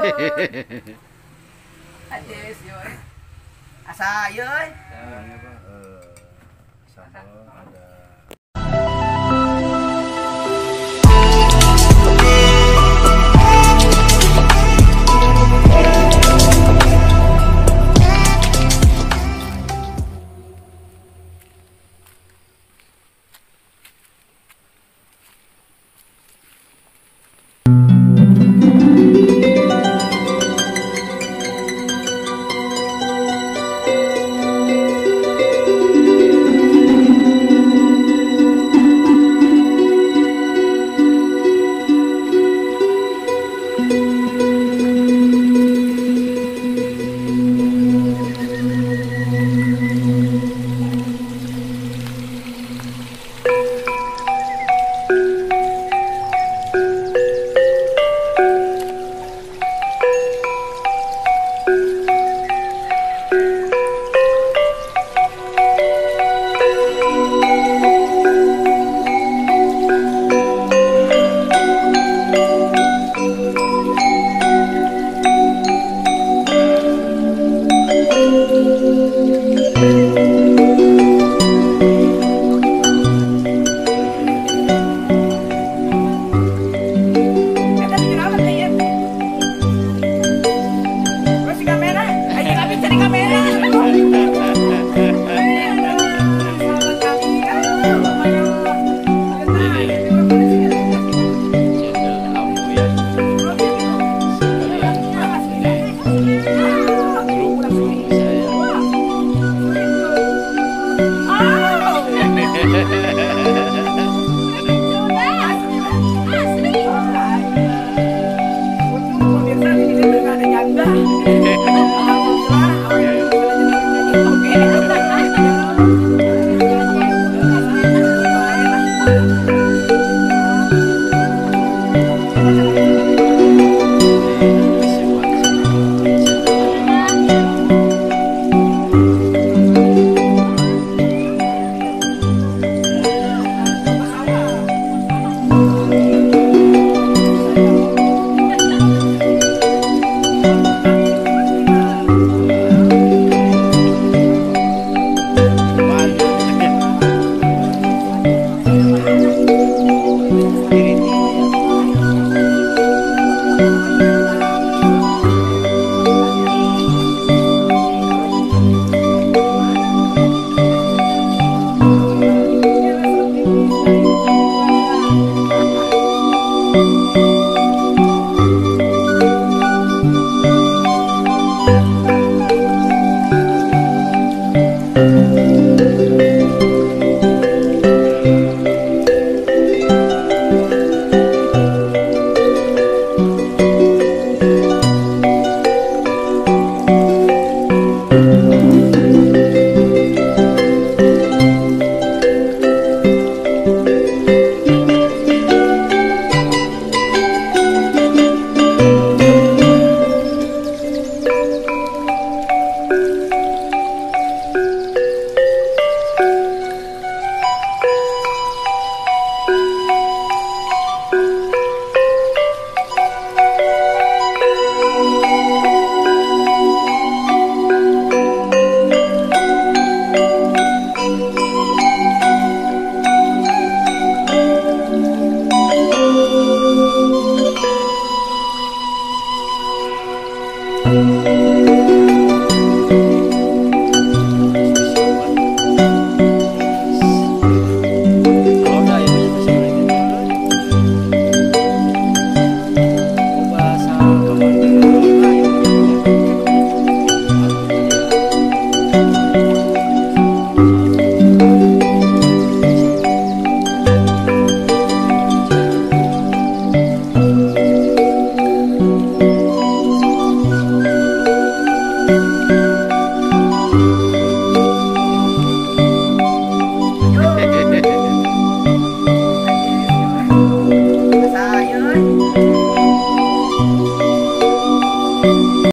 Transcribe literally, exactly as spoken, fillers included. Atis yoi. Asa yoi. Ini apa? Sambal ada. Thank you.